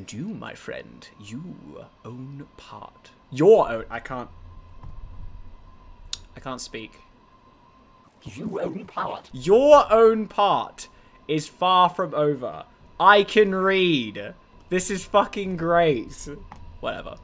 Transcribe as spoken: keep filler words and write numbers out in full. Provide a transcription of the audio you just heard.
And you, my friend, you own part. Your own... I can't... I can't speak. You own part. Your own part is far from over. I can read. This is fucking great. Whatever.